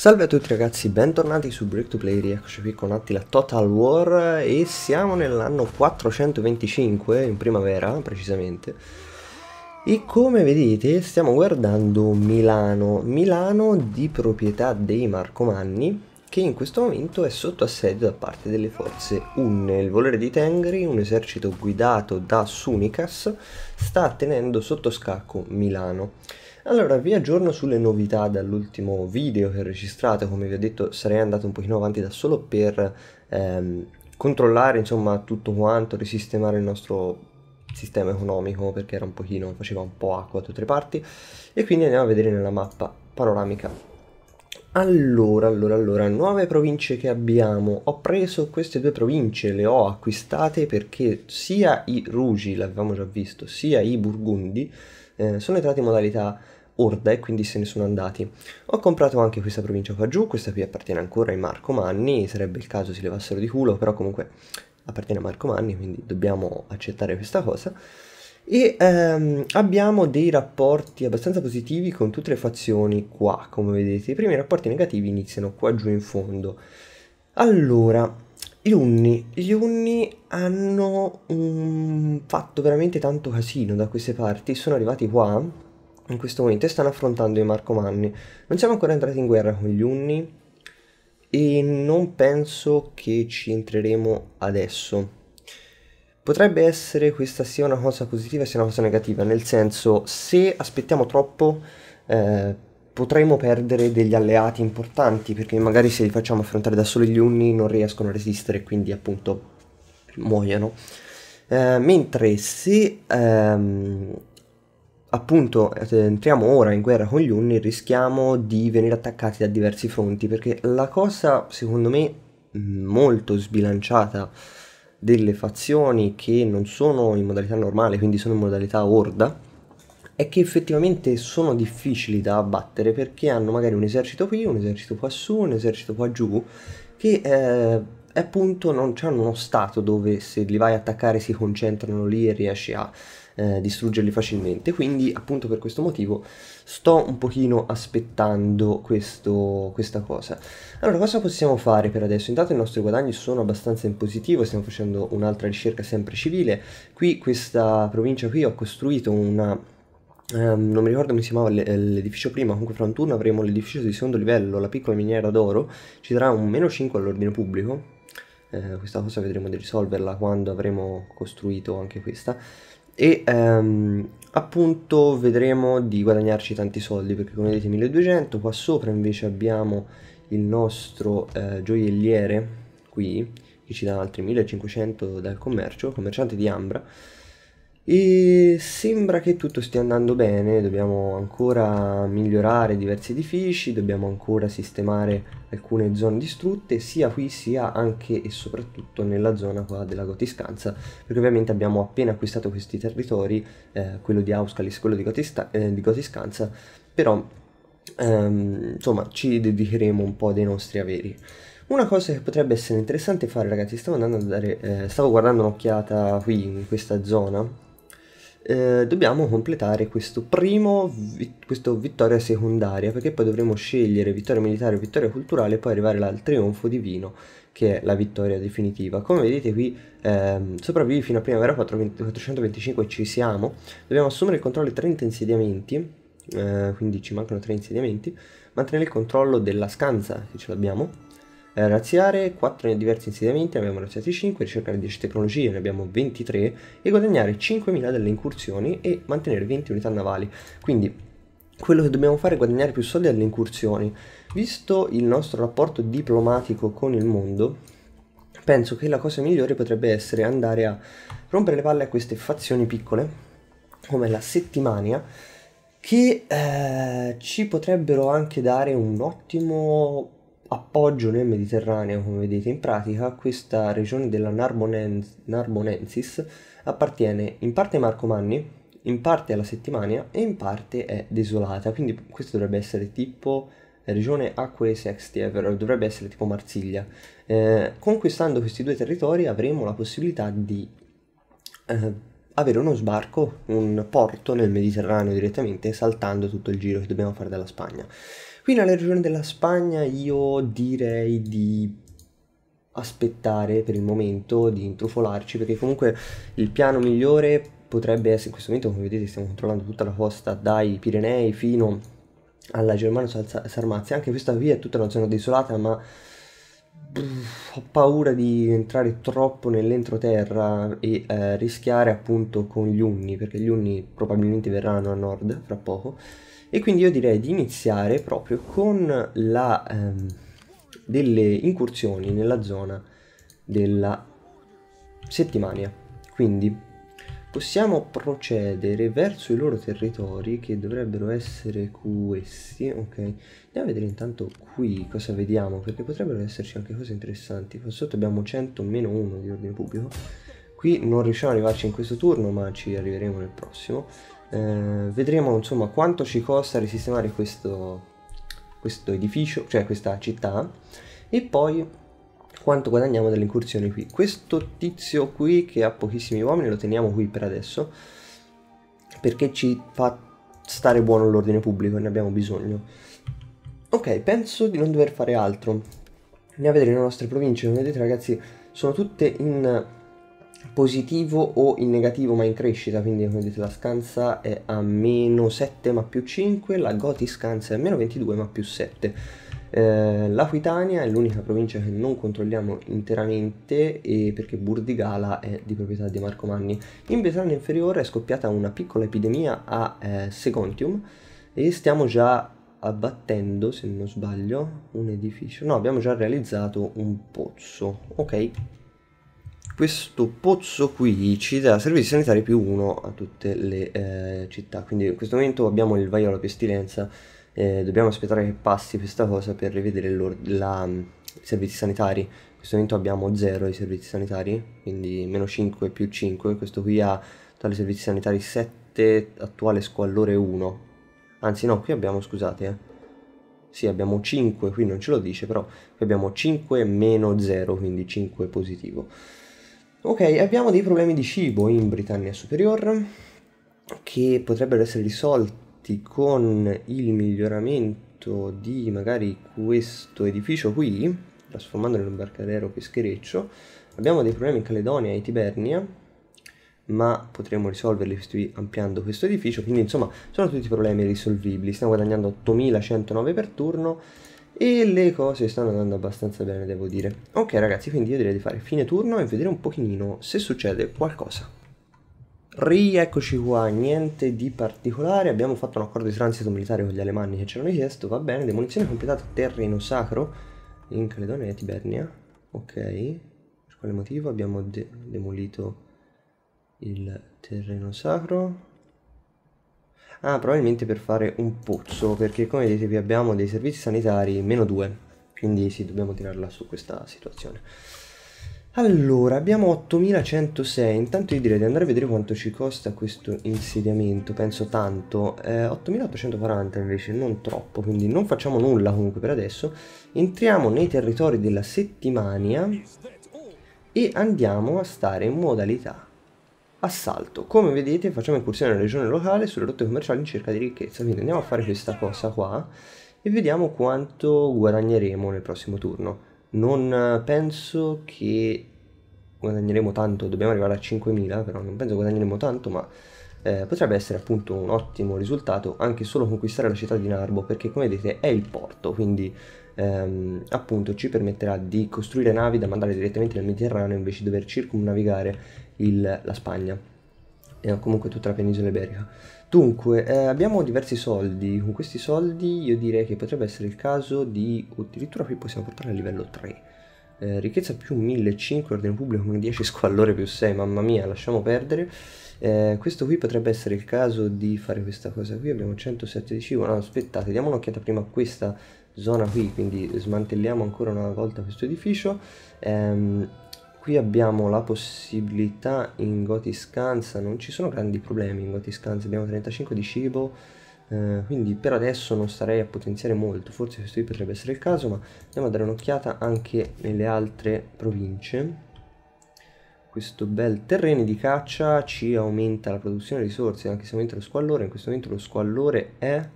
Salve a tutti ragazzi, bentornati su Brake2Play, rieccoci qui con Attila Total War e siamo nell'anno 425, in primavera precisamente. E come vedete stiamo guardando Milano di proprietà dei Marcomanni, che in questo momento è sotto assedio da parte delle forze Unni. Il volere di Tengri, un esercito guidato da Sunicas, sta tenendo sotto scacco Milano. Allora, vi aggiorno sulle novità dall'ultimo video che ho registrato. Come vi ho detto, sarei andato un pochino avanti da solo per controllare insomma tutto quanto, risistemare il nostro sistema economico, perché era un pochino, faceva un po' acqua a tutte le parti, e quindi andiamo a vedere nella mappa panoramica. Allora, nuove province che abbiamo. Ho preso queste due province, le ho acquistate perché sia i Rugi, l'avevamo già visto, sia i Burgundi sono entrati in modalità orda e quindi se ne sono andati. Ho comprato anche questa provincia qua giù, questa qui appartiene ancora ai Marcomanni, sarebbe il caso si levassero di culo, però comunque appartiene a Marcomanni, quindi dobbiamo accettare questa cosa. E abbiamo dei rapporti abbastanza positivi con tutte le fazioni qua, come vedete. I primi rapporti negativi iniziano qua giù in fondo. Allora, gli Unni hanno fatto veramente tanto casino da queste parti, sono arrivati qua in questo momento e stanno affrontando i Marcomanni. Non siamo ancora entrati in guerra con gli Unni e non penso che ci entreremo adesso. Potrebbe essere questa sia una cosa positiva sia una cosa negativa, nel senso, se aspettiamo troppo potremmo perdere degli alleati importanti, perché magari se li facciamo affrontare da soli gli Unni non riescono a resistere, quindi appunto muoiono. Mentre se appunto entriamo ora in guerra con gli Unni rischiamo di venire attaccati da diversi fronti, perché la cosa secondo me molto sbilanciata delle fazioni che non sono in modalità normale, quindi sono in modalità orda, è che effettivamente sono difficili da abbattere, perché hanno magari un esercito qui, un esercito qua su, un esercito qua giù, che appunto non hanno uno stato dove se li vai a attaccare si concentrano lì e riesci a distruggerli facilmente. Quindi appunto per questo motivo sto un pochino aspettando questa cosa. Allora, cosa possiamo fare per adesso? Intanto i nostri guadagni sono abbastanza in positivo, stiamo facendo un'altra ricerca sempre civile. Qui, questa provincia qui, ho costruito una non mi ricordo come si chiamava l'edificio prima, comunque fra un turno avremo l'edificio di secondo livello, la piccola miniera d'oro, ci darà un meno 5 all'ordine pubblico. Questa cosa vedremo di risolverla quando avremo costruito anche questa. E appunto vedremo di guadagnarci tanti soldi, perché come vedete 1200. Qua sopra invece abbiamo il nostro gioielliere qui, che ci dà altri 1500 dal commercio, commerciante di Ambra, e sembra che tutto stia andando bene. Dobbiamo ancora migliorare diversi edifici, dobbiamo ancora sistemare alcune zone distrutte, sia qui sia anche e soprattutto nella zona qua della Gotiscanza, perché ovviamente abbiamo appena acquistato questi territori, quello di Auscalis, quello di Gotiscanza, però insomma ci dedicheremo un po' dei nostri averi. Una cosa che potrebbe essere interessante fare, ragazzi, stavo guardando un'occhiata qui in questa zona. Dobbiamo completare questo vittoria secondaria, perché poi dovremo scegliere vittoria militare o vittoria culturale e poi arrivare al trionfo divino, che è la vittoria definitiva. Come vedete qui, sopravvivi fino a primavera 425, ci siamo. Dobbiamo assumere il controllo di 30 insediamenti, quindi ci mancano 3 insediamenti, mantenere il controllo della Scanza, che ce l'abbiamo, razziare 4 diversi insediamenti, ne abbiamo razziati 5, ricercare 10 tecnologie, ne abbiamo 23, e guadagnare 5.000 dalle incursioni e mantenere 20 unità navali. Quindi quello che dobbiamo fare è guadagnare più soldi dalle incursioni. Visto il nostro rapporto diplomatico con il mondo, penso che la cosa migliore potrebbe essere andare a rompere le palle a queste fazioni piccole, come la Settimania, che ci potrebbero anche dare un ottimo appoggio nel Mediterraneo. Come vedete, in pratica questa regione della Narbonensis appartiene in parte ai Marcomanni, in parte alla Settimania e in parte è desolata, quindi questo dovrebbe essere tipo regione Aquae Sextiae, dovrebbe essere tipo Marsiglia. Conquistando questi due territori avremo la possibilità di avere uno sbarco, un porto nel Mediterraneo direttamente, saltando tutto il giro che dobbiamo fare dalla Spagna. Qui nella regione della Spagna io direi di aspettare per il momento, di intrufolarci, perché comunque il piano migliore potrebbe essere, in questo momento come vedete stiamo controllando tutta la costa dai Pirenei fino alla Germano-Sarmazia, anche questa via è tutta una zona desolata, ma ho paura di entrare troppo nell'entroterra e rischiare appunto con gli Unni, perché gli Unni probabilmente verranno a nord fra poco. E quindi io direi di iniziare proprio con la, delle incursioni nella zona della Settimania. Quindi possiamo procedere verso i loro territori, che dovrebbero essere questi, ok? Andiamo a vedere intanto qui cosa vediamo, perché potrebbero esserci anche cose interessanti. Qua sotto abbiamo 100-1 di ordine pubblico. Qui non riusciamo ad arrivarci in questo turno, ma ci arriveremo nel prossimo. Vedremo insomma quanto ci costa risistemare questo edificio, cioè questa città, e poi quanto guadagniamo dalle incursioni qui. Questo tizio qui che ha pochissimi uomini lo teniamo qui per adesso, perché ci fa stare buono l'ordine pubblico e ne abbiamo bisogno. Ok, penso di non dover fare altro. Andiamo a vedere le nostre province. Come vedete ragazzi sono tutte in positivo o in negativo ma in crescita, quindi come vedete la Scanza è a -7 ma +5, la Gotiscanza è a -22 ma +7, l'Aquitania è l'unica provincia che non controlliamo interamente, e perché Burdigala è di proprietà dei Marcomanni. In Vetrana inferiore è scoppiata una piccola epidemia a Secontium e stiamo già abbattendo, se non sbaglio, un edificio, no, abbiamo già realizzato un pozzo, ok. Questo pozzo qui ci dà servizi sanitari +1 a tutte le città, quindi in questo momento abbiamo il vaiolo pestilenza, dobbiamo aspettare che passi questa cosa per rivedere i servizi sanitari. In questo momento abbiamo 0 i servizi sanitari, quindi -5 +5, questo qui ha tali servizi sanitari 7, attuale squallore 1, anzi no, qui abbiamo, scusate, sì, abbiamo 5, qui non ce lo dice, però qui abbiamo 5 -0, quindi 5 positivo. Ok, abbiamo dei problemi di cibo in Britannia Superior che potrebbero essere risolti con il miglioramento di magari questo edificio qui, trasformandolo in un barcadero peschereccio. Abbiamo dei problemi in Caledonia e Hibernia, ma potremmo risolverli ampliando questo edificio, quindi insomma sono tutti problemi risolvibili. Stiamo guadagnando 8109 per turno e le cose stanno andando abbastanza bene, devo dire. Ok ragazzi, quindi io direi di fare fine turno e vedere un pochino se succede qualcosa. Rieccoci qua, niente di particolare, abbiamo fatto un accordo di transito militare con gli Alemanni che ci hanno chiesto, va bene. Demolizione completata, terreno sacro in Caledonia e Hibernia, ok. Per quale motivo abbiamo demolito il terreno sacro? Ah, probabilmente per fare un pozzo, perché come vedete qui abbiamo dei servizi sanitari -2, quindi sì, dobbiamo tirarla su questa situazione. Allora, abbiamo 8106, intanto io direi di andare a vedere quanto ci costa questo insediamento, penso tanto, 8840 invece, non troppo, quindi non facciamo nulla comunque per adesso. Entriamo nei territori della Settimania e andiamo a stare in modalità assalto. Come vedete facciamo incursione nella regione locale sulle rotte commerciali in cerca di ricchezza, quindi andiamo a fare questa cosa qua e vediamo quanto guadagneremo nel prossimo turno. Non penso che guadagneremo tanto, dobbiamo arrivare a 5000, però non penso guadagneremo tanto, ma potrebbe essere appunto un ottimo risultato anche solo conquistare la città di Narbo, perché come vedete è il porto, quindi appunto ci permetterà di costruire navi da mandare direttamente nel Mediterraneo invece di dover circumnavigare la Spagna e comunque tutta la penisola iberica. Dunque abbiamo diversi soldi, con questi soldi io direi che potrebbe essere il caso di, addirittura qui possiamo portare a livello 3, ricchezza +1500, ordine pubblico -10, squallore +6, mamma mia, lasciamo perdere. Questo qui potrebbe essere il caso di fare questa cosa qui, abbiamo 107 di cibo, no, aspettate, diamo un'occhiata prima a questa zona qui, quindi smantelliamo ancora una volta questo edificio. Qui abbiamo la possibilità in Gotiscanza, non ci sono grandi problemi in Gotiscanza, abbiamo 35 di cibo, quindi per adesso non starei a potenziare molto, forse questo qui potrebbe essere il caso, ma andiamo a dare un'occhiata anche nelle altre province. Questo bel terreno di caccia ci aumenta la produzione di risorse, anche se aumenta lo squallore. In questo momento lo squallore è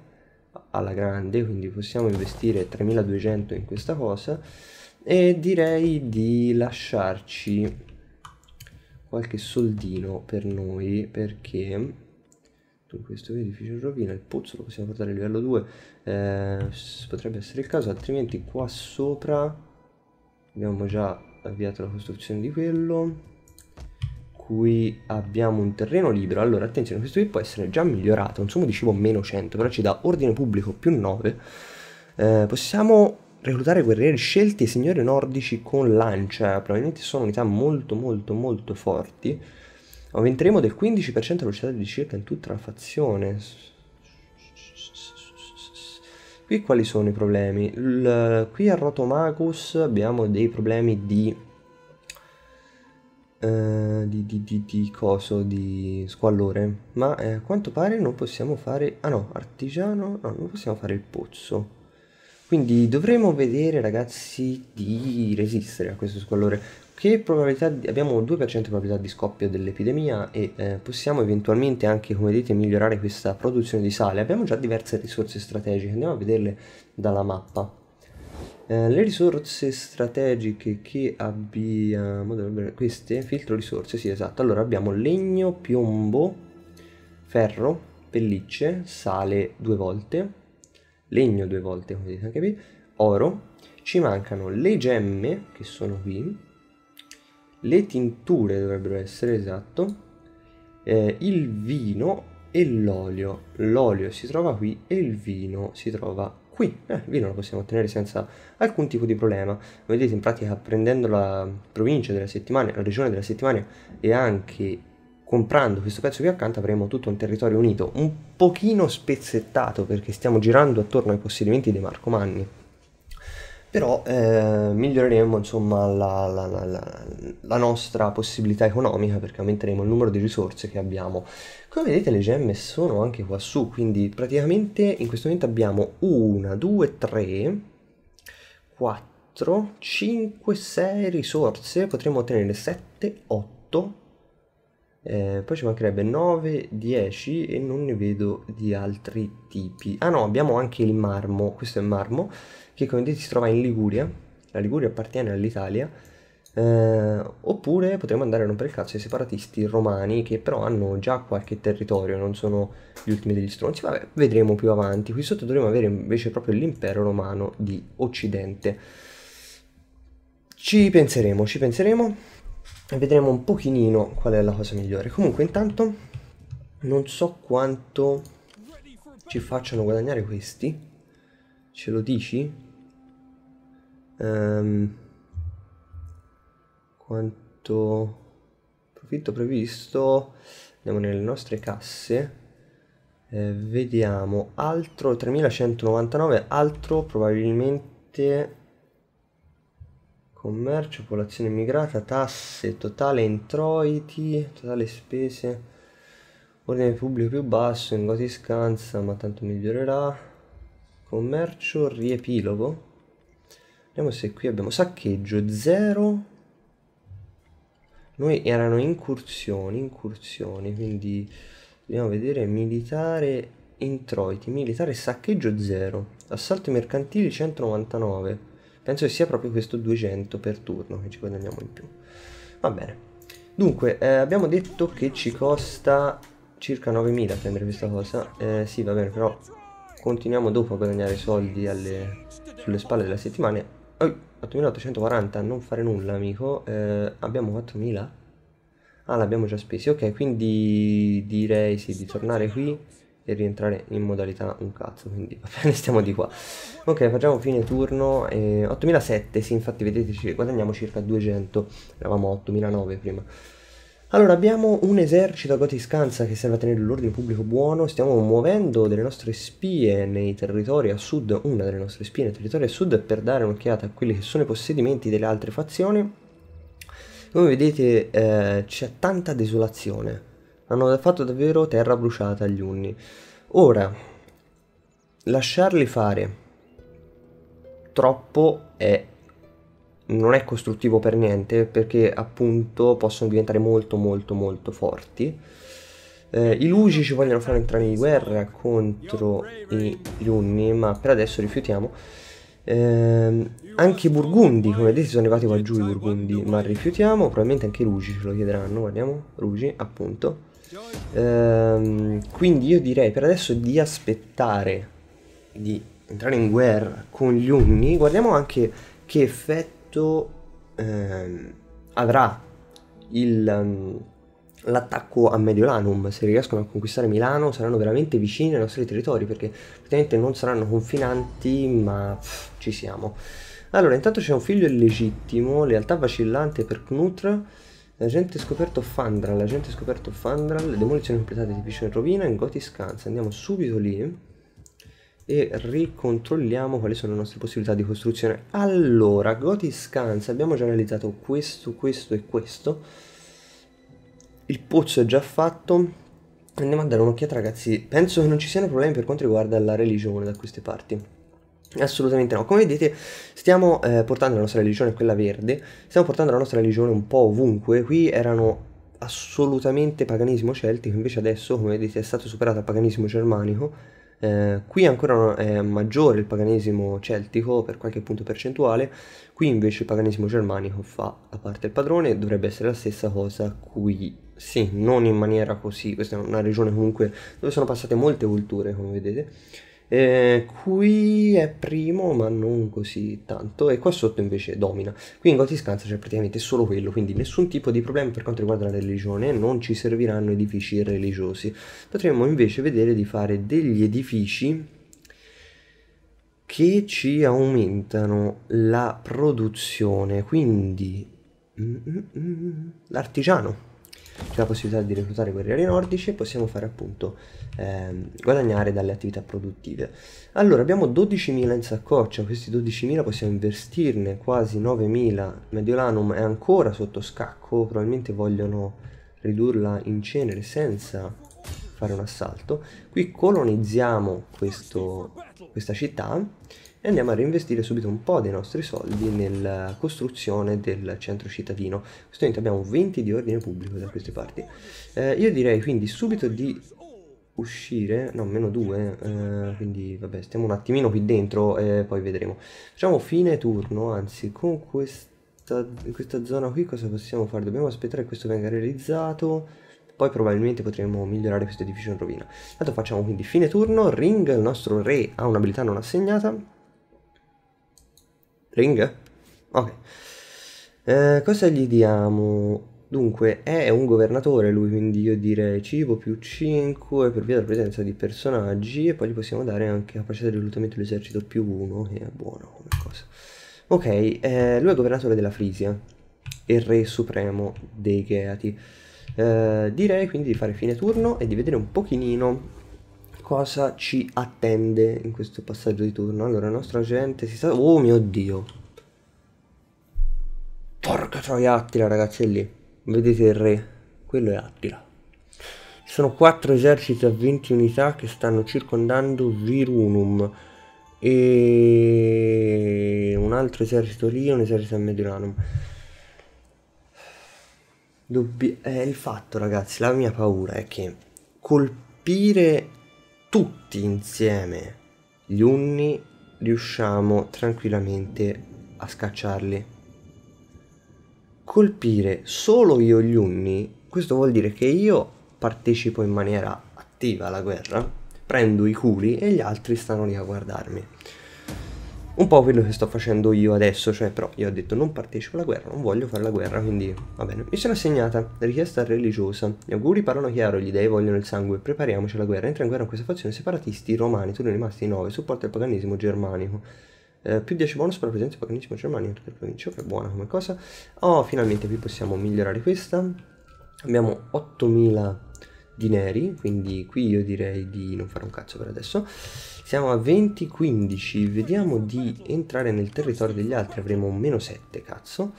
alla grande, quindi possiamo investire 3200 in questa cosa e direi di lasciarci qualche soldino per noi, perché questo edificio in rovina, il pozzo lo possiamo portare a livello 2, potrebbe essere il caso, altrimenti qua sopra abbiamo già avviato la costruzione di quello. Qui abbiamo un terreno libero, allora attenzione, questo qui può essere già migliorato, un sommo di cibo meno 100, però ci dà ordine pubblico più 9, possiamo reclutare guerrieri scelti e signori nordici con lancia, probabilmente sono unità molto forti. Aumenteremo del 15% la velocità di circa in tutta la fazione. Qui quali sono i problemi? Qui a Rotomagus abbiamo dei problemi di squallore. Ma a quanto pare non possiamo fare... Ah no, artigiano... No, non possiamo fare il pozzo. Quindi dovremo vedere, ragazzi, di resistere a questo squallore. Che probabilità di, abbiamo 2% di probabilità di scoppio dell'epidemia e possiamo eventualmente anche, come vedete, migliorare questa produzione di sale. Abbiamo già diverse risorse strategiche, andiamo a vederle dalla mappa. Le risorse strategiche che abbiamo dovrebbero, queste, filtro risorse, sì esatto. Allora abbiamo legno, piombo, ferro, pellicce, sale 2 volte, legno 2 volte, come vedete anche qui, oro. Ci mancano le gemme che sono qui. Le tinture dovrebbero essere, esatto, il vino e l'olio. L'olio si trova qui e il vino si trova qui. Il vino lo possiamo ottenere senza alcun tipo di problema. Vedete, in pratica, prendendo la provincia della Settimania, la regione della Settimania e anche comprando questo pezzo qui accanto avremo tutto un territorio unito, un pochino spezzettato perché stiamo girando attorno ai possedimenti dei Marcomanni. Però miglioreremo, insomma, la nostra possibilità economica perché aumenteremo il numero di risorse che abbiamo. Come vedete le gemme sono anche qua su, quindi praticamente in questo momento abbiamo 1, 2, 3, 4, 5, 6 risorse, potremmo ottenere 7, 8, poi ci mancherebbe 9, 10 e non ne vedo di altri tipi. Ah no, abbiamo anche il marmo, questo è il marmo, che come vedete si trova in Liguria, la Liguria appartiene all'Italia, oppure potremmo andare a rompere il cazzo ai separatisti romani che però hanno già qualche territorio, non sono gli ultimi degli stronzi, vabbè, vedremo più avanti. Qui sotto dovremo avere invece proprio l'impero romano di Occidente. Ci penseremo e vedremo un pochino qual è la cosa migliore. Comunque intanto non so quanto ci facciano guadagnare questi. Ce lo dici? Quanto profitto previsto? Andiamo nelle nostre casse, vediamo, altro 3199, altro probabilmente commercio, popolazione immigrata, tasse, totale introiti, totale spese, ordine pubblico più basso in Gotiscanza, ma tanto migliorerà. Commercio, riepilogo, vediamo se qui abbiamo saccheggio 0, noi erano incursioni, quindi dobbiamo vedere militare, introiti, militare, saccheggio 0, assalti mercantili 199, penso che sia proprio questo 200 per turno che ci guadagniamo in più, va bene. Dunque abbiamo detto che ci costa circa 9000 prendere questa cosa, sì va bene, però continuiamo dopo a guadagnare soldi sulle spalle della Settimana. Oh, 8840, non fare nulla amico, abbiamo 4000? Ah, l'abbiamo già spesi, ok, quindi direi sì, di tornare qui e rientrare in modalità un cazzo, quindi va bene, stiamo di qua. Ok, facciamo fine turno, 8007, sì, infatti vedete ci guadagniamo circa 200, eravamo 8009 prima. Allora abbiamo un esercito a Gotiscanza che serve a tenere l'ordine pubblico buono, stiamo muovendo delle nostre spie nei territori a sud, una delle nostre spie nei territori a sud per dare un'occhiata a quelli che sono i possedimenti delle altre fazioni. Come vedete c'è tanta desolazione, hanno fatto davvero terra bruciata agli Unni. Ora, lasciarli fare troppo non è costruttivo per niente perché appunto possono diventare molto forti, I Lugi ci vogliono fare entrare in guerra contro gli Unni, ma per adesso rifiutiamo. Anche i Burgundi, come vedete sono arrivati qua giù i Burgundi, ma rifiutiamo. Probabilmente anche i Lugi ce lo chiederanno, guardiamo, Rugi appunto. Quindi io direi per adesso di aspettare di entrare in guerra con gli Unni. Guardiamo anche che effetto avrà l'attacco a Mediolanum. Se riescono a conquistare Milano saranno veramente vicini ai nostri territori, perché praticamente non saranno confinanti, ma ci siamo. Allora, intanto c'è un figlio illegittimo, lealtà vacillante per Knutra. L'agente scoperto Fandral, demolizioni completate di edificio in rovina in Gotiscanza. Andiamo subito lì e ricontrolliamo quali sono le nostre possibilità di costruzione. Allora, Gotiscanza, abbiamo già realizzato questo, questo e questo. Il pozzo è già fatto. Andiamo a dare un'occhiata, ragazzi. Penso che non ci siano problemi per quanto riguarda la religione da queste parti. Assolutamente no, come vedete stiamo portando la nostra religione, quella verde, stiamo portando la nostra religione un po' ovunque. Qui erano assolutamente paganesimo celtico, invece adesso come vedete è stato superato al paganesimo germanico. Qui ancora è maggiore il paganesimo celtico per qualche punto percentuale, qui invece il paganesimo germanico fa la parte del padrone. Dovrebbe essere la stessa cosa qui, sì, non in maniera così, questa è una regione comunque dove sono passate molte culture come vedete. Qui è primo ma non così tanto, e qua sotto invece domina. Qui in Gotiscanza c'è praticamente solo quello, quindi nessun tipo di problema per quanto riguarda la religione, non ci serviranno edifici religiosi. Potremmo invece vedere di fare degli edifici che ci aumentano la produzione, quindi l'artigiano. C'è la possibilità di reclutare guerrieri nordici e possiamo fare appunto guadagnare dalle attività produttive. Allora abbiamo 12.000 in saccoccia, questi 12.000 possiamo investirne quasi 9.000. Mediolanum è ancora sotto scacco, probabilmente vogliono ridurla in cenere senza fare un assalto. Qui colonizziamo questa città e andiamo a reinvestire subito un po' dei nostri soldi nella costruzione del centro cittadino. In questo momento abbiamo 20 di ordine pubblico da queste parti. Io direi quindi subito di uscire, no, meno 2, quindi vabbè, stiamo un attimino qui dentro e poi vedremo. Facciamo fine turno, anzi con questa zona qui cosa possiamo fare? Dobbiamo aspettare che questo venga realizzato. Poi probabilmente potremo migliorare questo edificio in rovina. Intanto facciamo quindi fine turno. Ring, il nostro re, ha un'abilità non assegnata. Ring? Ok. Cosa gli diamo? Dunque, è un governatore lui, quindi io direi cibo più 5 per via della presenza di personaggi, e poi gli possiamo dare anche capacità di reclutamento dell'esercito più 1, che è buono come cosa. Ok, lui è governatore della Frisia e re supremo dei Gheati. Direi quindi di fare fine turno e di vedere un pochino cosa ci attende in questo passaggio di turno. Allora, il nostro agente si sta... Oh mio Dio! Porca troia, Attila, ragazzi, è lì. Vedete il re? Quello è Attila. Ci sono 4 eserciti a 20 unità che stanno circondando Virunum. E... un altro esercito lì e un esercito a Mediolanum. Il fatto, ragazzi, la mia paura è che colpire... tutti insieme gli Unni riusciamo tranquillamente a scacciarli. Colpire solo io gli Unni, questo vuol dire che io partecipo in maniera attiva alla guerra, prendo i culi e gli altri stanno lì a guardarmi. Un po' quello che sto facendo io adesso, cioè però io ho detto non partecipo alla guerra, non voglio fare la guerra, quindi va bene. Mi sono assegnata richiesta religiosa. Gli auguri parlano chiaro, gli dei vogliono il sangue, prepariamoci alla guerra. Entra in guerra con questa fazione separatisti romani, tu ne rimasti 9, supporta il paganesimo germanico. Più 10 bonus per la presenza del paganesimo germanico in tutte le province, che è buona come cosa. Oh, finalmente qui possiamo migliorare questa. Abbiamo 8000 dineri, quindi qui io direi di non fare un cazzo per adesso. Siamo a 20-15, vediamo di entrare nel territorio degli altri, avremo un meno 7, cazzo.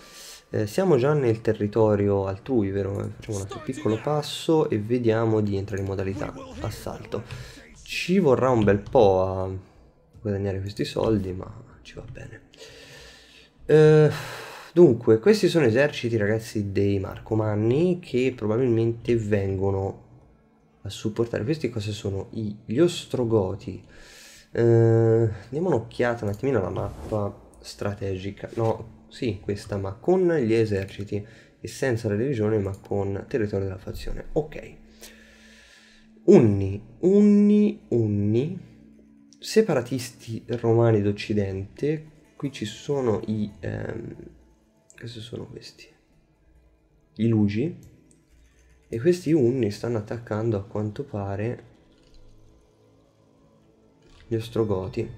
Siamo già nel territorio altrui, vero? Facciamo un altro piccolo passo e vediamo di entrare in modalità assalto. Ci vorrà un bel po' a guadagnare questi soldi, ma ci va bene. Dunque, questi sono eserciti, ragazzi, dei Marcomanni, che probabilmente vengono a supportare. Questi cosa sono? Gli Ostrogoti. Diamo un'occhiata un attimino alla mappa strategica. No, sì, questa, ma con gli eserciti e senza la divisione, ma con territorio della fazione. Ok. Unni, separatisti romani d'Occidente. Qui ci sono i... cosa sono questi? I Lugi. E questi Unni stanno attaccando a quanto pare gli Ostrogoti.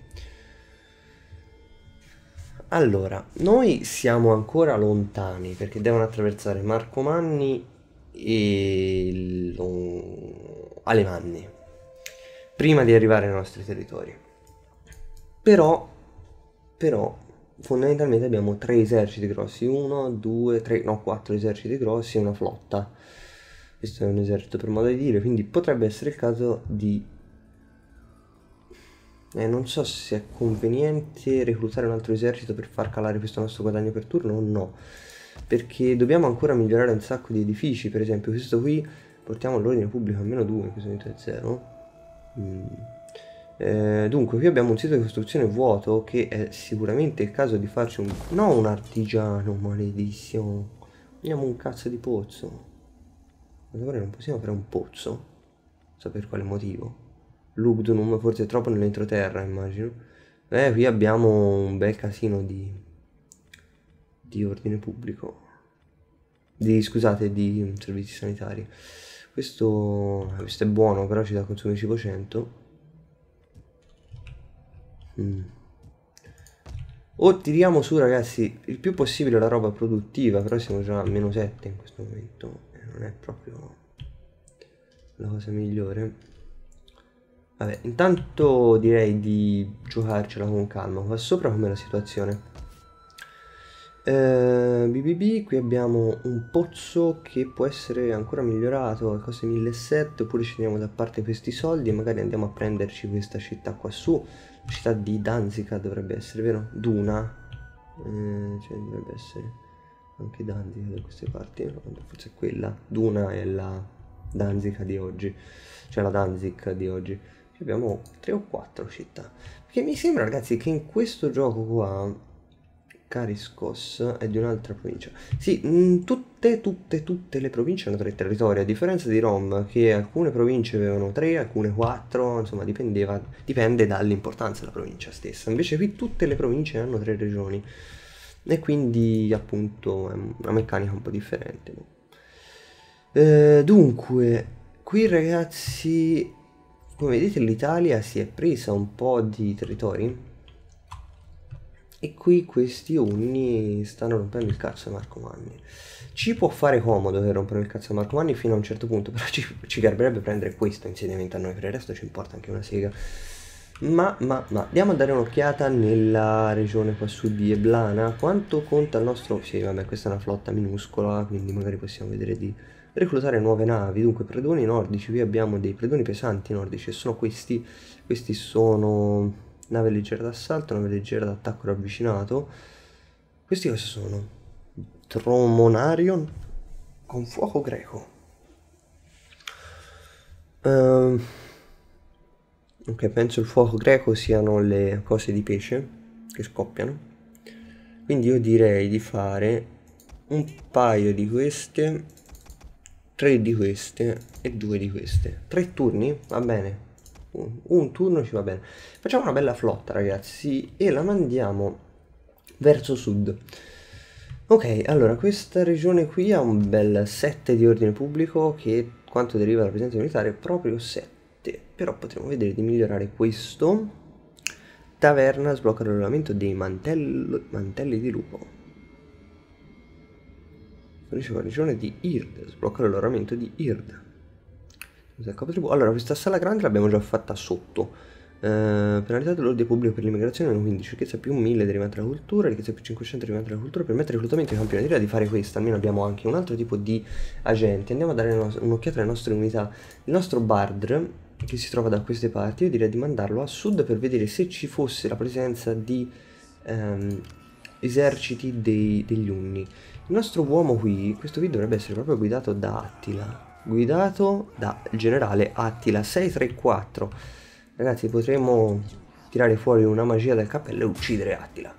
Allora, noi siamo ancora lontani perché devono attraversare Marcomanni e Alemanni prima di arrivare ai nostri territori. Però fondamentalmente abbiamo tre eserciti grossi, 4 eserciti grossi e una flotta. Questo è un esercito per modo di dire, quindi potrebbe essere il caso di... non so se è conveniente reclutare un altro esercito per far calare questo nostro guadagno per turno o no, perché dobbiamo ancora migliorare un sacco di edifici. Per esempio questo qui, portiamo l'ordine pubblico a -2, questo è 0. Dunque qui abbiamo un sito di costruzione vuoto, che è sicuramente il caso di farci un... No, un artigiano, maledizione. Vogliamo un cazzo di pozzo. Allora non possiamo fare un pozzo, non so per quale motivo. Lugdunum forse è troppo nell'entroterra, immagino. Qui abbiamo un bel casino di ordine pubblico, di servizi sanitari. Questo è buono, però ci dà consumi cibo 100. O tiriamo su, ragazzi, il più possibile la roba produttiva, però siamo già a -7 in questo momento, non è proprio la cosa migliore. Vabbè, intanto direi di giocarcela con calma. Qua sopra com'è la situazione? Qui abbiamo un pozzo che può essere ancora migliorato, qualcosa di 1700, oppure ci teniamo da parte questi soldi e magari andiamo a prenderci questa città qua su. Città di Danzica dovrebbe essere, vero? Duna, cioè dovrebbe essere anche Danzica da queste parti, no, forse è quella. Duna è la Danzica di oggi, cioè la Danzica di oggi. Qui abbiamo 3 o 4 città, perché mi sembra, ragazzi, che in questo gioco qua Cariscos è di un'altra provincia. Sì, tutte le province hanno 3 territori, a differenza di Rom, che alcune province avevano 3, alcune 4, insomma dipende dall'importanza della provincia stessa. Invece qui tutte le province hanno 3 regioni, e quindi appunto è una meccanica un po' differente. Dunque, qui, ragazzi, come vedete l'Italia si è presa un po' di territori. E qui questi Unni stanno rompendo il cazzo a Marcomanni. Ci può fare comodo che rompano il cazzo a Marcomanni fino a un certo punto, però ci garberebbe prendere questo insediamento a noi, per il resto ci importa anche una sega. Ma andiamo a dare un'occhiata nella regione qua su di Eblana. Quanto conta il nostro... Sì, vabbè, questa è una flotta minuscola, quindi magari possiamo vedere di reclutare nuove navi. Dunque, predoni nordici, qui abbiamo dei predoni pesanti nordici, e sono questi. Questi sono... nave leggera d'assalto, nave leggera d'attacco ravvicinato. Questi cosa sono? Tromonarion con fuoco greco. Ok, penso il fuoco greco siano le cose di pesce che scoppiano. Quindi io direi di fare un paio di queste, 3 di queste e 2 di queste. 3 turni? Va bene. Un turno ci va bene. Facciamo una bella flotta, ragazzi, e la mandiamo verso sud. Ok, allora questa regione qui ha un bel 7 di ordine pubblico, che quanto deriva dalla presenza militare è proprio 7. Però potremmo vedere di migliorare questo. Taverna sblocca l'arruolamento dei mantelli di lupo. La regione di Ird sblocca l'arruolamento di Ird. Allora, questa sala grande l'abbiamo già fatta sotto. Penalità dell'ordine pubblico per l'immigrazione -15, ricchezza +1000 derivante dalla cultura, ricchezza +500 derivante dalla cultura. Permette il reclutamento di campioni. Direi di fare questa, almeno abbiamo anche un altro tipo di agenti. Andiamo a dare un'occhiata alle nostre unità. Il nostro Bard, che si trova da queste parti, io direi di mandarlo a sud per vedere se ci fosse la presenza di eserciti degli Unni. Il nostro uomo qui, questo qui dovrebbe essere proprio guidato da Attila guidato dal generale Attila 634. Ragazzi, potremmo tirare fuori una magia dal cappello e uccidere Attila.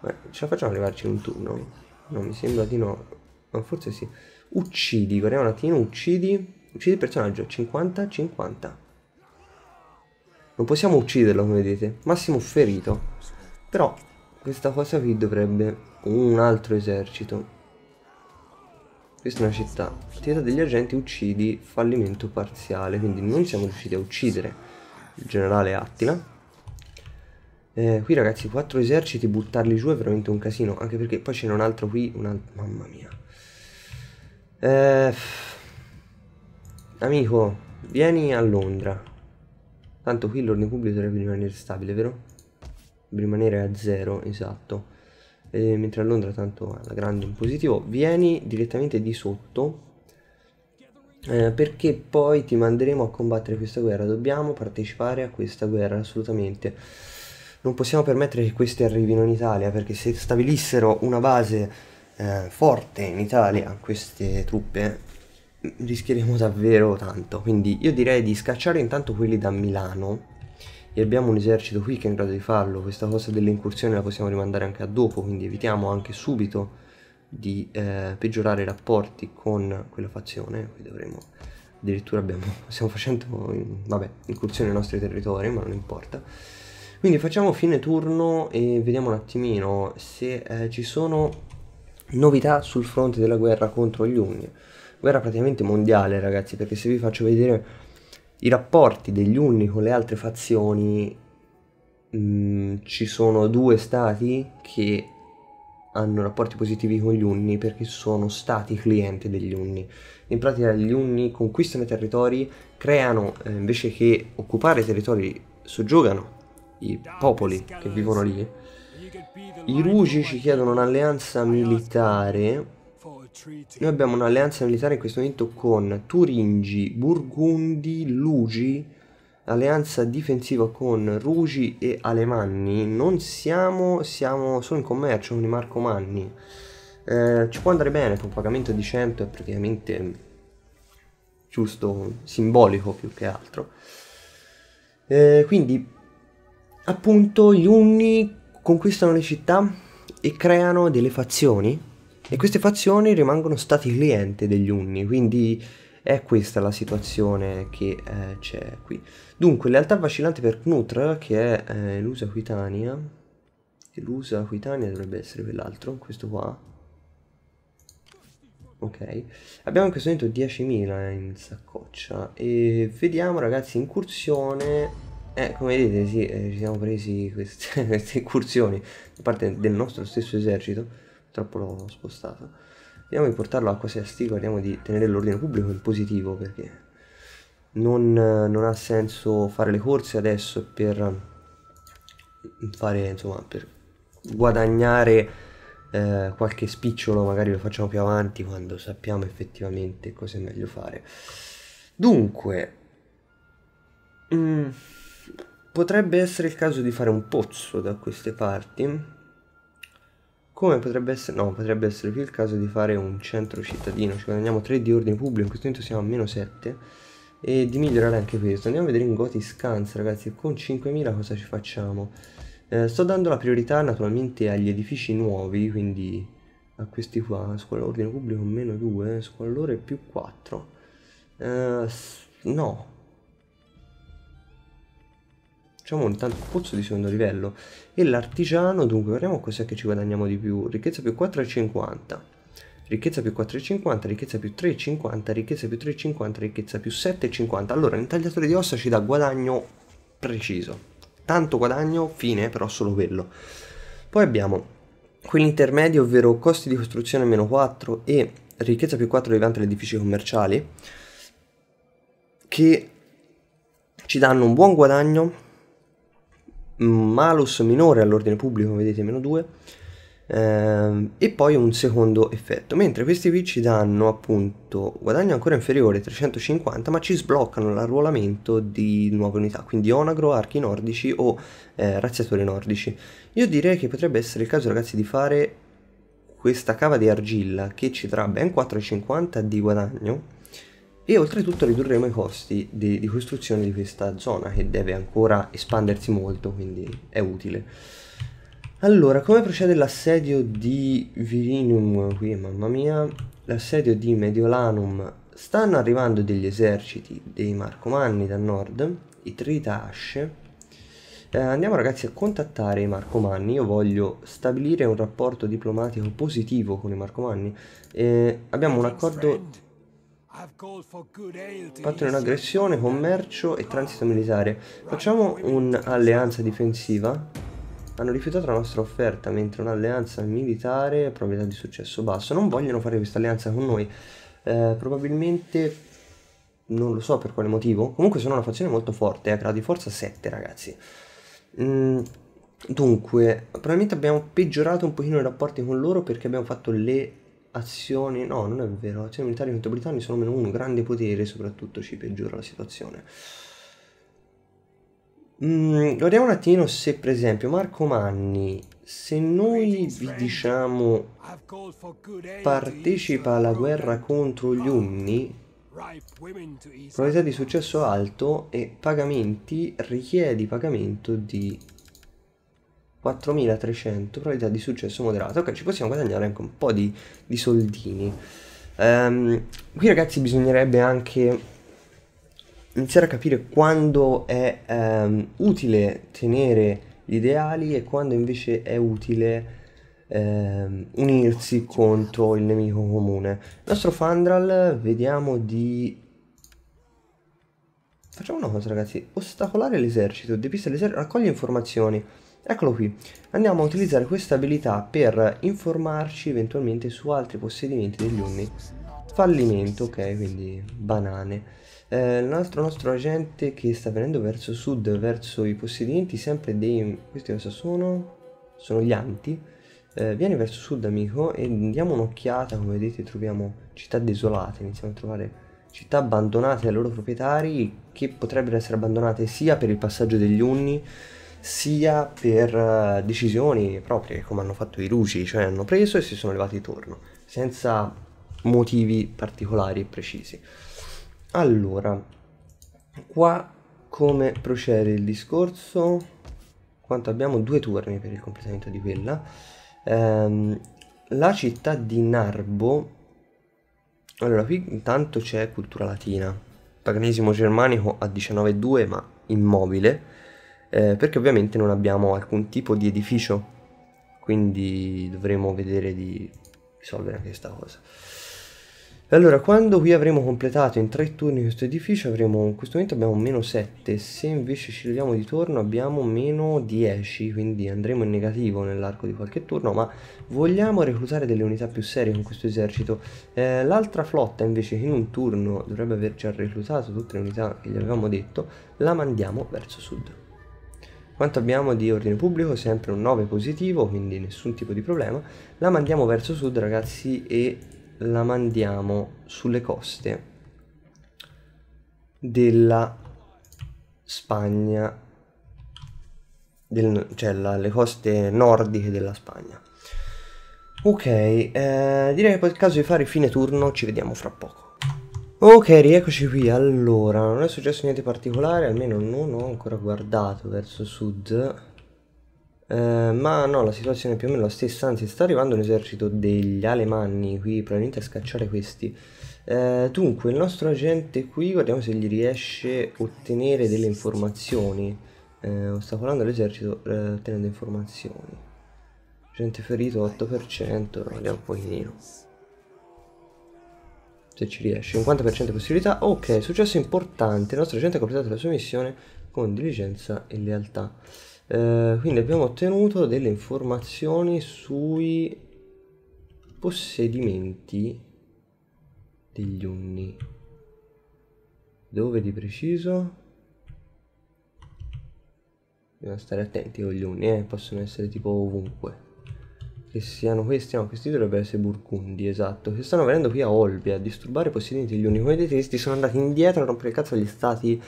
Ma ce la facciamo arrivarci un turno? No, mi sembra di no. Ma forse sì. Uccidi, guardiamo un attimo, uccidi. Uccidi il personaggio, 50-50. Non possiamo ucciderlo, come vedete. Massimo ferito. Però questa cosa qui dovrebbe... un altro esercito. Questa è una città. Tieta degli agenti, uccidi, fallimento parziale. Quindi non siamo riusciti a uccidere il generale Attila. Qui ragazzi, 4 eserciti, buttarli giù è veramente un casino. Anche perché poi c'è un altro qui, un altro... mamma mia. Amico, vieni a Londra. Tanto qui l'ordine pubblico dovrebbe rimanere stabile, vero? Deve rimanere a 0, esatto. Mentre a Londra tanto alla grande in positivo. Vieni direttamente di sotto, perché poi ti manderemo a combattere questa guerra. Dobbiamo partecipare a questa guerra, assolutamente. Non possiamo permettere che questi arrivino in Italia, perché se stabilissero una base forte in Italia, queste truppe... rischieremo davvero tanto. Quindi io direi di scacciare intanto quelli da Milano. E abbiamo un esercito qui che è in grado di farlo. Questa cosa delle incursioni la possiamo rimandare anche a dopo, quindi evitiamo anche subito di peggiorare i rapporti con quella fazione. Qui dovremo... addirittura abbiamo... stiamo facendo incursioni nei nostri territori, ma non importa. Quindi facciamo fine turno e vediamo un attimino se ci sono novità sul fronte della guerra contro gli Unni. Guerra praticamente mondiale, ragazzi, perché se vi faccio vedere i rapporti degli Unni con le altre fazioni, ci sono 2 stati che hanno rapporti positivi con gli Unni perché sono stati clienti degli Unni. In pratica gli Unni conquistano i territori, creano, invece che occupare i territori, soggiogano i popoli che vivono lì. I Rugi ci chiedono un'alleanza militare. Noi abbiamo un'alleanza militare in questo momento con Turingi, Burgundi, Lugi, alleanza difensiva con Rugi e Alemanni. Non siamo, siamo solo in commercio con i Marcomanni. Ci può andare bene, con un pagamento di 100 è praticamente giusto, simbolico più che altro. Quindi appunto gli Unni conquistano le città e creano delle fazioni. E queste fazioni rimangono stati clienti degli Unni, quindi è questa la situazione che c'è qui. Dunque, lealtà vacillante per Knutra, che è l'Usa Aquitania. L'Usa Aquitania dovrebbe essere quell'altro, questo qua. Ok. Abbiamo in questo momento 10.000 in saccoccia. E vediamo ragazzi, incursione... come vedete, sì, ci siamo presi queste incursioni da parte del nostro stesso esercito. Purtroppo l'ho spostato. Vediamo di portarlo a Aquae Sextiae, guardiamo di tenere l'ordine pubblico in positivo, perché non ha senso fare le corse adesso per fare, insomma, per guadagnare qualche spicciolo. Magari lo facciamo più avanti, quando sappiamo effettivamente cosa è meglio fare. Dunque potrebbe essere il caso di fare un pozzo da queste parti. Come potrebbe essere? No, potrebbe essere più il caso di fare un centro cittadino. Ci guadagniamo 3 di ordine pubblico, in questo momento siamo a meno 7. E di migliorare anche questo. Andiamo a vedere in Gotiscanza, ragazzi, con 5.000 cosa ci facciamo. Sto dando la priorità naturalmente agli edifici nuovi, quindi a questi qua. Scuola ordine pubblico meno 2, scuola lore più 4. No. Facciamo intanto un pozzo di secondo livello e l'artigiano. Dunque guardiamo cos'è che ci guadagniamo di più. Ricchezza più 4,50, ricchezza più 4,50, ricchezza più 3,50, ricchezza più 3,50, ricchezza più 7,50. Allora il tagliatore di ossa ci dà guadagno preciso, tanto guadagno, fine, però solo quello. Poi abbiamo quell'intermedio, ovvero costi di costruzione meno 4 e ricchezza più 4 davanti agli edifici commerciali, che ci danno un buon guadagno. Malus minore all'ordine pubblico, come vedete, meno 2, e poi un secondo effetto. Mentre questi qui ci danno appunto guadagno ancora inferiore, 350, ma ci sbloccano l'arruolamento di nuove unità, quindi onagro, archi nordici o razziatori nordici. Io direi che potrebbe essere il caso, ragazzi, di fare questa cava di argilla, che ci darà ben 4,50 di guadagno e oltretutto ridurremo i costi di costruzione di questa zona che deve ancora espandersi molto, quindi è utile. Allora, come procede l'assedio di Virinum? Qui, mamma mia, l'assedio di Mediolanum. Stanno arrivando degli eserciti dei Marcomanni da nord, i Tritasce. Andiamo ragazzi a contattare i Marcomanni. Io voglio stabilire un rapporto diplomatico positivo con i Marcomanni. Abbiamo un accordo, patto di un'aggressione, commercio e transito militare. Facciamo un'alleanza difensiva. Hanno rifiutato la nostra offerta, mentre un'alleanza militare, probabilità di successo basso. Non vogliono fare questa alleanza con noi. Probabilmente, non lo so per quale motivo. Comunque sono una fazione molto forte, grado di forza 7 ragazzi. Dunque probabilmente abbiamo peggiorato un pochino i rapporti con loro perché abbiamo fatto le azioni, no non è vero, azioni militari contro i britannici sono -1, grande potere soprattutto ci peggiora la situazione. Guardiamo un attimo se per esempio Marcomanni, se noi vi diciamo partecipa alla guerra contro gli Unni, probabilità di successo alto e pagamenti, richiedi pagamento di 4300, probabilità di successo moderato. Ok, ci possiamo guadagnare anche un po' di soldini. Qui ragazzi bisognerebbe anche iniziare a capire quando è utile tenere gli ideali e quando invece è utile unirsi contro il nemico comune. Il nostro Fandral, vediamo di... Facciamo una cosa ragazzi, ostacolare l'esercito, depista l'esercito, raccoglie informazioni. Eccolo qui, andiamo a utilizzare questa abilità per informarci eventualmente su altri possedimenti degli Unni. Fallimento, ok, quindi banane. L'altro nostro agente che sta venendo verso sud, verso i possedimenti sempre dei... questi cosa sono? Sono gli Anti. Vieni verso sud amico e diamo un'occhiata, come vedete troviamo città desolate, iniziamo a trovare città abbandonate dai loro proprietari che potrebbero essere abbandonate sia per il passaggio degli Unni sia per decisioni proprie come hanno fatto i Rugi, cioè hanno preso e si sono levati intorno senza motivi particolari e precisi. Allora, qua come procede il discorso? Quanto abbiamo? 2 turni per il completamento di quella. La città di Narbo. Allora, qui intanto c'è cultura latina. Paganesimo germanico a 19,2 ma immobile. Perché ovviamente non abbiamo alcun tipo di edificio. Quindi dovremo vedere di risolvere anche questa cosa. Allora, quando qui avremo completato in 3 turni questo edificio, avremo, in questo momento abbiamo -7, se invece ci leviamo di torno abbiamo -10, quindi andremo in negativo nell'arco di qualche turno, ma vogliamo reclutare delle unità più serie con questo esercito. L'altra flotta invece che in un turno dovrebbe aver già reclutato tutte le unità che gli avevamo detto, la mandiamo verso sud. Quanto abbiamo di ordine pubblico? Sempre un 9 positivo, quindi nessun tipo di problema. La mandiamo verso sud ragazzi e... la mandiamo sulle coste della Spagna, cioè le coste nordiche della Spagna. Ok, direi che poi è il caso di fare fine turno, ci vediamo fra poco. Ok, rieccoci qui. Allora, non è successo niente particolare, almeno non ho ancora guardato verso sud. Ma no, la situazione è più o meno la stessa, anzi sta arrivando un esercito degli Alemanni qui probabilmente a scacciare questi. Dunque il nostro agente qui, guardiamo se gli riesce a ottenere delle informazioni, ostacolando l'esercito ottenendo informazioni. Agente ferito 8%, vediamo un pochino se ci riesce, 50% di possibilità. Ok, successo importante, il nostro agente ha completato la sua missione con diligenza e lealtà. Quindi abbiamo ottenuto delle informazioni sui possedimenti degli Unni. Dove di preciso? Bisogna stare attenti con gli Unni, possono essere tipo ovunque. Che siano questi, no, questi dovrebbero essere Burgundi, esatto. Che stanno venendo qui a Olbia a disturbare i possedimenti degli Unni. Come vedete questi sono andati indietro a rompere il cazzo agli stati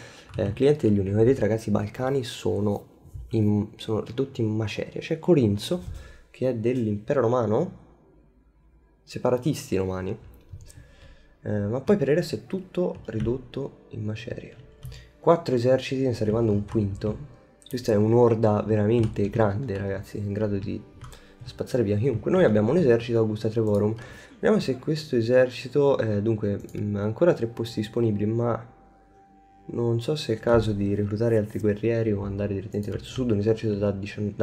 clienti degli Unni. Come vedete ragazzi i Balcani sono ridotti in maceria. C'è Corinzo che è dell'impero romano, separatisti romani, Ma poi per il resto è tutto ridotto in macerie. 4 eserciti, ne sta arrivando un quinto. Questa è un'orda veramente grande, ragazzi, in grado di spazzare via chiunque. Noi abbiamo un esercito, Augusta Trevorum. Vediamo se questo esercito, dunque, ancora 3 posti disponibili, ma non so se è il caso di reclutare altri guerrieri o andare direttamente verso sud. Un esercito da 17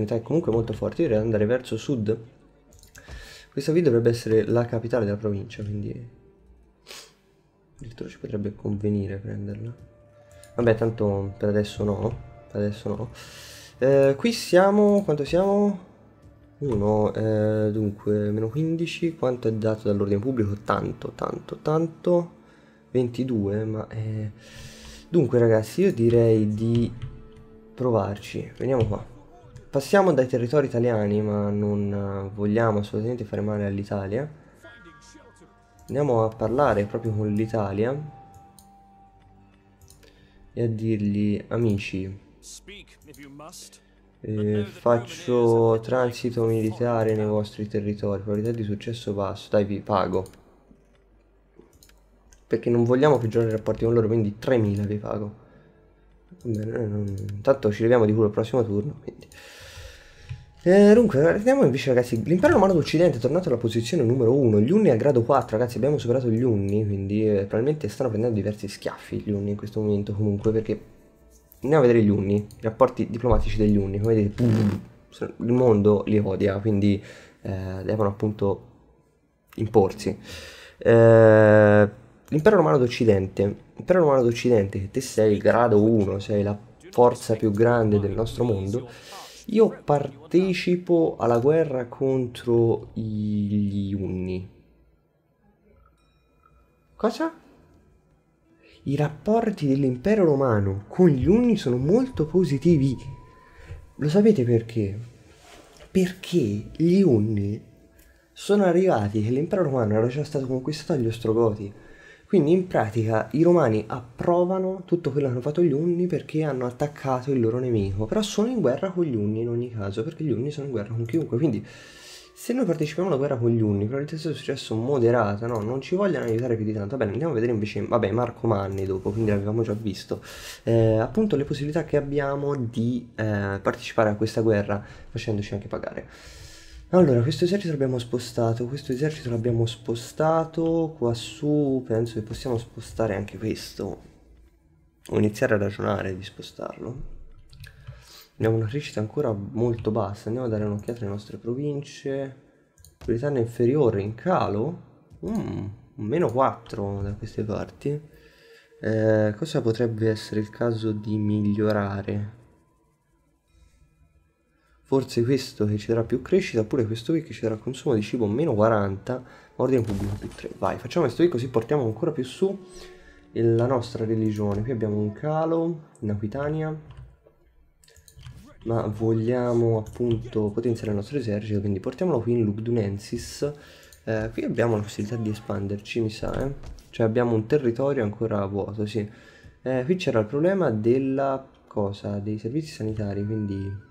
unità è comunque molto forte. Io direi andare verso sud. Questa qui dovrebbe essere la capitale della provincia, quindi addirittura ci potrebbe convenire prenderla. Vabbè, tanto per adesso no, per adesso no. Qui siamo, quanto siamo? 1, dunque meno 15, quanto è dato dall'ordine pubblico? Tanto 22, ma dunque ragazzi, io direi di provarci. Veniamo qua, passiamo dai territori italiani, ma non vogliamo assolutamente fare male all'Italia. Andiamo a parlare proprio con l'Italia e a dirgli: amici, faccio transito militare nei vostri territori, probabilità di successo basso, dai vi pago, perché non vogliamo peggiorare i rapporti con loro, quindi 3000 vi pago. Vabbè, intanto ci leviamo di culo il prossimo turno, quindi. Dunque, guardiamo invece, ragazzi, l'impero romano d'Occidente è tornato alla posizione numero 1, gli Unni a grado 4, ragazzi, abbiamo superato gli Unni, quindi probabilmente stanno prendendo diversi schiaffi gli Unni in questo momento, comunque, perché andiamo a vedere gli Unni, i rapporti diplomatici degli Unni, come vedete, il mondo li odia, quindi devono appunto imporsi. L'impero romano d'Occidente, l'impero romano d'Occidente, che te sei il grado 1, sei la forza più grande del nostro mondo. Io partecipo alla guerra contro gli Unni. Cosa? I rapporti dell'impero romano con gli Unni sono molto positivi. Lo sapete perché? Perché gli Unni sono arrivati che l'impero romano era già stato conquistato dagli Ostrogoti. Quindi in pratica i romani approvano tutto quello che hanno fatto gli Unni, perché hanno attaccato il loro nemico. Però sono in guerra con gli Unni in ogni caso, perché gli Unni sono in guerra con chiunque. Quindi se noi partecipiamo alla guerra con gli Unni, probabilità di successo moderata, no? Non ci vogliono aiutare più di tanto. Va bene, andiamo a vedere invece, vabbè, Marcomanni dopo, quindi l'avevamo già visto. Appunto le possibilità che abbiamo di partecipare a questa guerra facendoci anche pagare. Allora, questo esercito l'abbiamo spostato, questo esercito l'abbiamo spostato, qua su penso che possiamo spostare anche questo, o iniziare a ragionare di spostarlo. Abbiamo una crescita ancora molto bassa, andiamo a dare un'occhiata alle nostre province. Vetrana inferiore in calo, meno 4 da queste parti. Cosa potrebbe essere il caso di migliorare? Forse questo che ci darà più crescita, oppure questo qui che ci darà consumo di cibo meno 40, ordine pubblico più 3. Vai, facciamo questo qui così portiamo ancora più su la nostra religione. Qui abbiamo un calo in Aquitania, ma vogliamo appunto potenziare il nostro esercito, quindi portiamolo qui in Narbonensis. Qui abbiamo la possibilità di espanderci, mi sa, eh? Cioè abbiamo un territorio ancora vuoto, sì. Qui c'era il problema della cosa, dei servizi sanitari, quindi...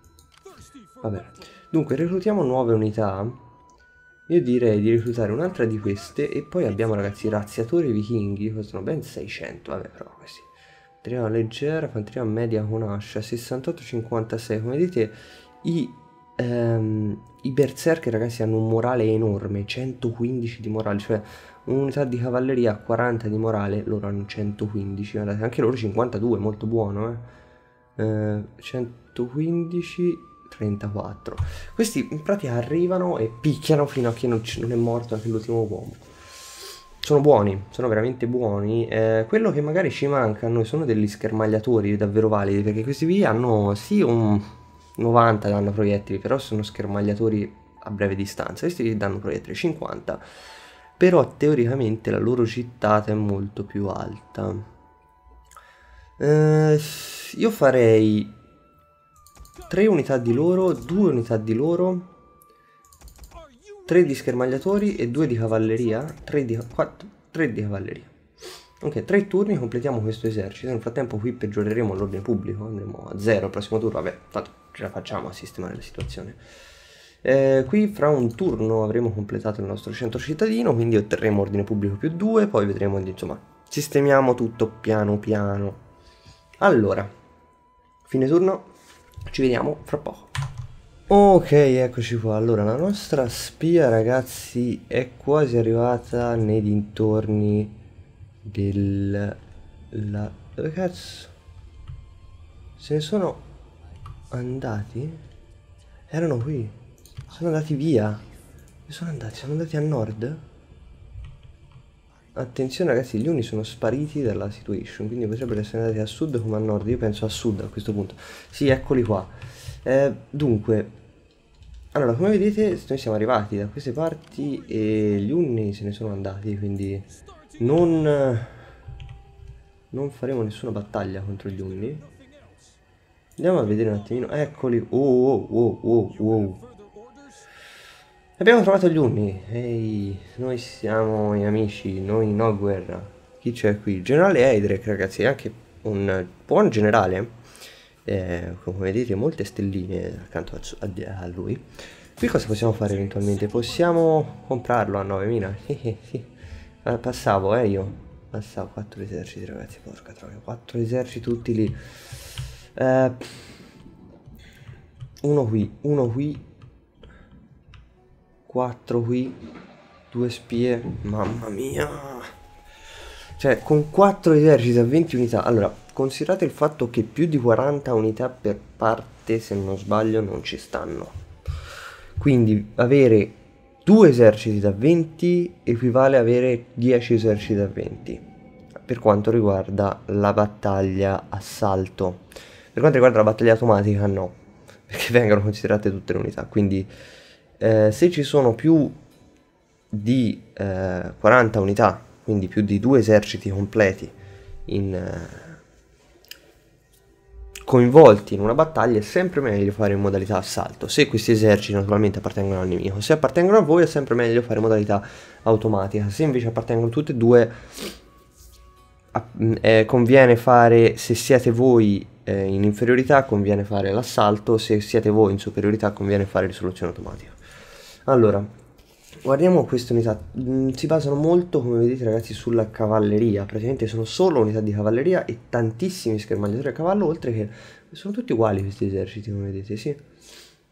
Vabbè, dunque reclutiamo nuove unità. Io direi di reclutare un'altra di queste. E poi abbiamo, ragazzi, razziatori vichinghi. Costano ben 600. Vabbè, però questi. Fanteria leggera, fanteria media con ascia, 68-56. Come vedete i berserker, ragazzi, hanno un morale enorme, 115 di morale. Cioè un'unità di cavalleria ha 40 di morale, loro hanno 115. Guardate, anche loro 52, molto buono, eh? 115, 34. Questi in pratica arrivano e picchiano fino a che non è morto anche l'ultimo uomo. Sono buoni, sono veramente buoni. Quello che magari ci manca a noi sono degli schermagliatori davvero validi, perché questi qui hanno sì un 90 danno proiettili, però sono schermagliatori a breve distanza. Questi danno proiettili 50, però teoricamente la loro gittata è molto più alta. Io farei 3 unità di loro, 2 unità di loro, 3 di schermagliatori e 2 di cavalleria, 3 di cavalleria. Ok, 3 turni completiamo questo esercito. Nel frattempo qui peggioreremo l'ordine pubblico, andremo a 0 al prossimo turno. Vabbè, tanto ce la facciamo a sistemare la situazione. Qui fra un turno avremo completato il nostro centro cittadino, quindi otterremo ordine pubblico più 2, poi vedremo, insomma, sistemiamo tutto piano piano. Allora, fine turno, ci vediamo fra poco. Ok, eccoci qua. Allora, la nostra spia, ragazzi, è quasi arrivata nei dintorni del... Dove cazzo? Se ne sono andati? Erano qui. Sono andati via. Sono andati a nord. Attenzione ragazzi, gli Unni sono spariti dalla situation, quindi potrebbero essere andati a sud come a nord. Io penso a sud a questo punto. Sì, eccoli qua. Dunque, allora, come vedete noi siamo arrivati da queste parti e gli Unni se ne sono andati, quindi non faremo nessuna battaglia contro gli Unni. Andiamo a vedere un attimino. Eccoli. Oh. Abbiamo trovato gli Unni. Ehi, noi siamo gli amici, noi no guerra. Chi c'è qui? Il generale Heidrek, ragazzi, è anche un buon generale, come vedete molte stelline accanto a lui. Qui cosa possiamo fare eventualmente? Possiamo comprarlo a 9.000. Passavo, io passavo 4 eserciti, ragazzi, porca troia, 4 eserciti tutti lì. Uno qui 4 qui, 2 spie, mamma mia. Cioè, con 4 eserciti a 20 unità. Allora, considerate il fatto che più di 40 unità per parte, se non sbaglio, non ci stanno. Quindi avere 2 eserciti da 20 equivale a avere 10 eserciti da 20 per quanto riguarda la battaglia assalto. Per quanto riguarda la battaglia automatica no, perché vengono considerate tutte le unità. Quindi se ci sono più di 40 unità, quindi più di 2 eserciti completi coinvolti in una battaglia, è sempre meglio fare in modalità assalto. Se questi eserciti naturalmente appartengono al nemico, se appartengono a voi è sempre meglio fare modalità automatica. Se invece appartengono tutte e due, conviene fare, se siete voi in inferiorità conviene fare l'assalto, se siete voi in superiorità conviene fare risoluzione automatica. Allora, guardiamo queste unità. Si basano molto, come vedete ragazzi, sulla cavalleria. Praticamente sono solo unità di cavalleria e tantissimi schermagliatori a cavallo, oltre che sono tutti uguali questi eserciti, come vedete, sì.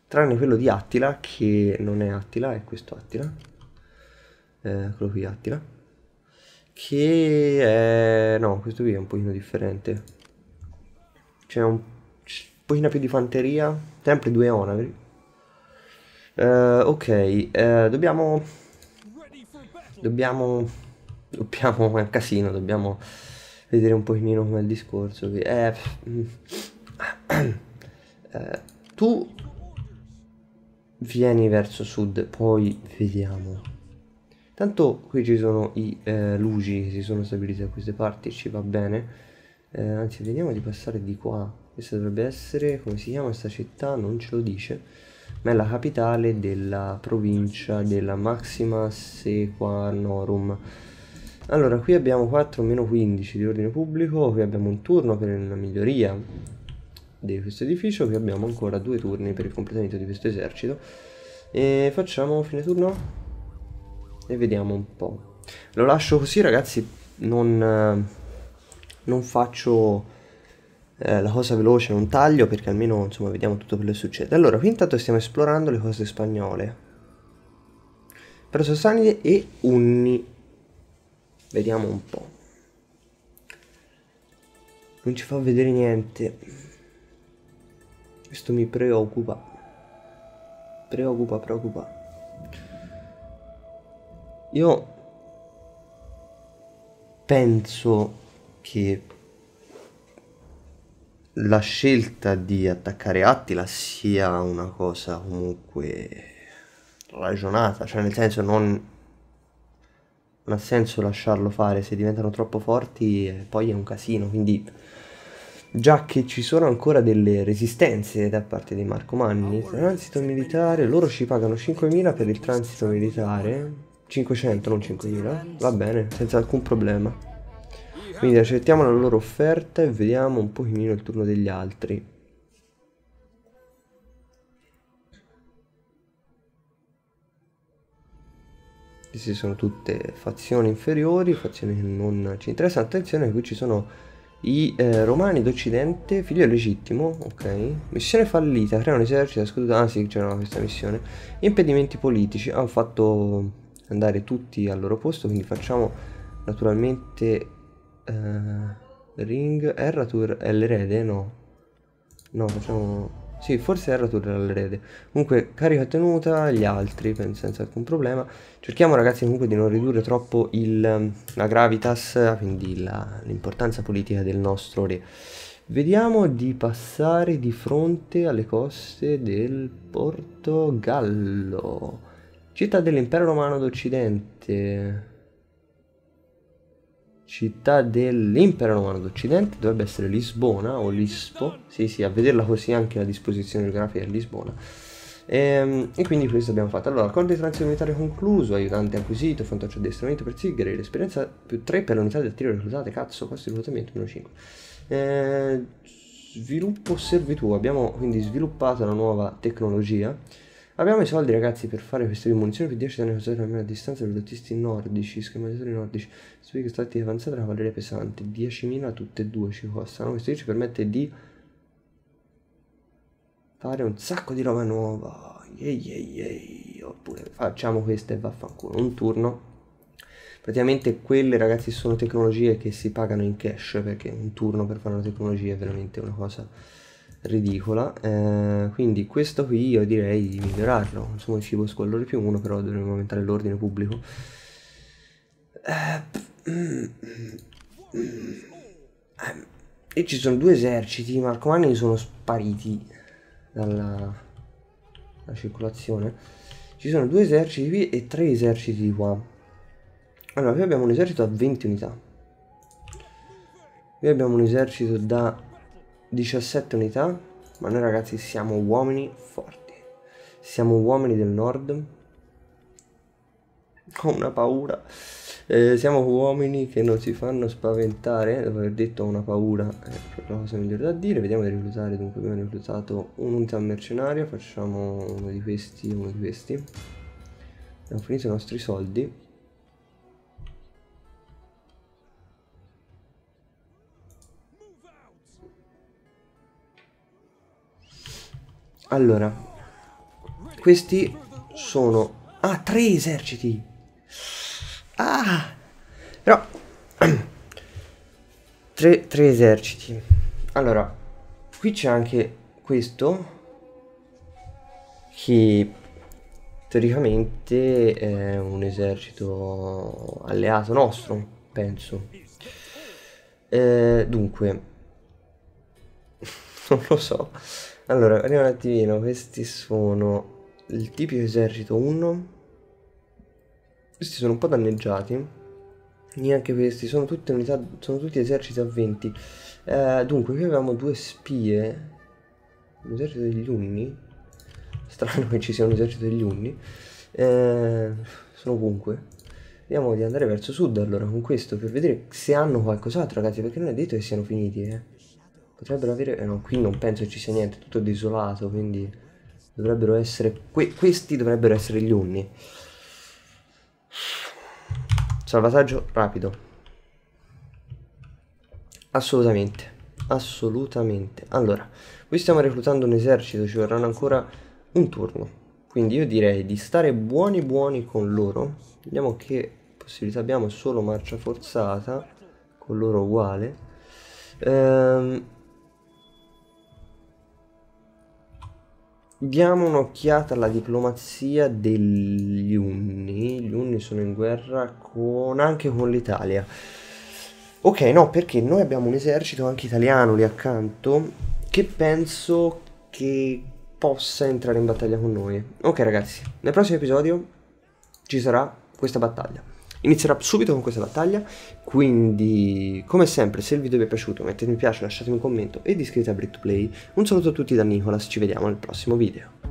Tranne quello di Attila, che non è Attila, è questo Attila. Quello qui Attila. Che è... no, questo qui è un pochino differente. C'è un pochino più di fanteria, sempre 2 onagri. Ok, dobbiamo, è un casino, dobbiamo vedere un pochino com'è il discorso. Tu vieni verso sud, poi vediamo. Tanto qui ci sono i Lugi che si sono stabiliti da queste parti, ci va bene. Anzi, vediamo di passare di qua. Questa dovrebbe essere, come si chiama questa città? Non ce lo dice. Ma è la capitale della provincia della Maxima Sequanorum. Allora, qui abbiamo 4-15 di ordine pubblico, qui abbiamo un turno per la miglioria di questo edificio, qui abbiamo ancora 2 turni per il completamento di questo esercito. E facciamo fine turno e vediamo un po'. Lo lascio così ragazzi, non faccio... la cosa veloce, non taglio, perché almeno insomma vediamo tutto quello che succede. Allora, qui intanto stiamo esplorando le cose spagnole, però Sassanide e Unni. Vediamo un po'. Non ci fa vedere niente. Questo mi preoccupa. Preoccupa. Io penso che la scelta di attaccare Attila sia una cosa comunque ragionata, cioè nel senso non ha senso lasciarlo fare, se diventano troppo forti poi è un casino. Quindi già che ci sono ancora delle resistenze da parte dei Marcomanni, transito militare, loro ci pagano 5.000 per il transito militare, 500 non 5.000, va bene, senza alcun problema. Quindi accettiamo la loro offerta e vediamo un pochino il turno degli altri. Queste sono tutte fazioni inferiori, fazioni che non ci interessano. Attenzione, qui ci sono i romani d'Occidente, figlio legittimo, ok. Missione fallita, crea un esercito, ha scuduto. Ah sì, c'era questa missione. Impedimenti politici, hanno fatto andare tutti al loro posto, quindi facciamo naturalmente Ring. Erratur è l'erede, no? No, facciamo... Sì, forse Erratur era l'erede. Comunque, carica tenuta, gli altri, senza alcun problema. Cerchiamo, ragazzi, comunque di non ridurre troppo la gravitas, quindi l'importanza politica del nostro re. Vediamo di passare di fronte alle coste del Portogallo, città dell'impero romano d'Occidente. Città dell'impero romano d'Occidente, dovrebbe essere Lisbona o Lispo, sì, a vederla così anche la disposizione geografica è Lisbona. E quindi questo abbiamo fatto. Allora, accordo di transizione militare concluso, aiutante acquisito, fantaccio addestramento per Sigare, l'esperienza più 3 per l'unità del tiro reclutate, cazzo, costo di reclutamento meno 5. Sviluppo servitù, abbiamo quindi sviluppato la nuova tecnologia. Abbiamo i soldi, ragazzi, per fare queste munizioni più 10 danni causati almeno a distanza per lottisti nordici, schematizzatori nordici, specie stati avanzati la cavalleria pesante, 10.000 tutte e due ci costano. Questo qui ci permette di fare un sacco di roba nuova, oppure facciamo questa e vaffanculo, un turno. Praticamente quelle, ragazzi, sono tecnologie che si pagano in cash, perché un turno per fare una tecnologia è veramente una cosa... ridicola. Quindi questo qui io direi di migliorarlo. Insomma, il cibo squallore più 1, però dovremmo aumentare l'ordine pubblico. E ci sono due eserciti, i Marcomanni sono spariti dalla circolazione. Ci sono due eserciti qui e tre eserciti di qua. Allora, qui abbiamo un esercito a 20 unità. Qui abbiamo un esercito da 17 unità, ma noi, ragazzi, siamo uomini forti, siamo uomini del nord, ho una paura, siamo uomini che non si fanno spaventare. Dopo aver detto una paura è la cosa migliore da dire. Vediamo di reclutare, dunque abbiamo reclutato un'unità mercenaria, facciamo uno di questi e uno di questi. Abbiamo finito i nostri soldi. Allora, questi sono... Ah, tre eserciti! Ah! Però... tre eserciti. Allora, qui c'è anche questo, che teoricamente è un esercito alleato nostro, penso. Dunque... non lo so. Allora, vediamo un attimino, questi sono il tipico esercito 1, questi sono un po' danneggiati, neanche questi, sono tutte unità, sono tutti eserciti a 20, dunque qui avevamo due spie, un esercito degli Unni, strano che ci sia un esercito degli Unni, sono ovunque. Vediamo di andare verso sud allora con questo per vedere se hanno qualcos'altro, ragazzi, perché non è detto che siano finiti, Potrebbero avere... no, qui non penso ci sia niente, tutto desolato, quindi dovrebbero essere... questi dovrebbero essere gli Unni. Salvataggio rapido. Assolutamente, assolutamente. Allora, qui stiamo reclutando un esercito, ci vorranno ancora un turno. Quindi io direi di stare buoni buoni con loro. Vediamo che possibilità abbiamo, solo marcia forzata, con loro uguale. Diamo un'occhiata alla diplomazia degli Unni. Gli Unni sono in guerra anche con l'Italia. Ok, no, perché noi abbiamo un esercito anche italiano lì accanto che penso che possa entrare in battaglia con noi. Ok, ragazzi, nel prossimo episodio ci sarà questa battaglia. Inizierà subito con questa battaglia, quindi come sempre, se il video vi è piaciuto mettete mi piace, lasciatemi un commento ed iscrivetevi a Brake2Play. Un saluto a tutti da Nicolas, ci vediamo nel prossimo video.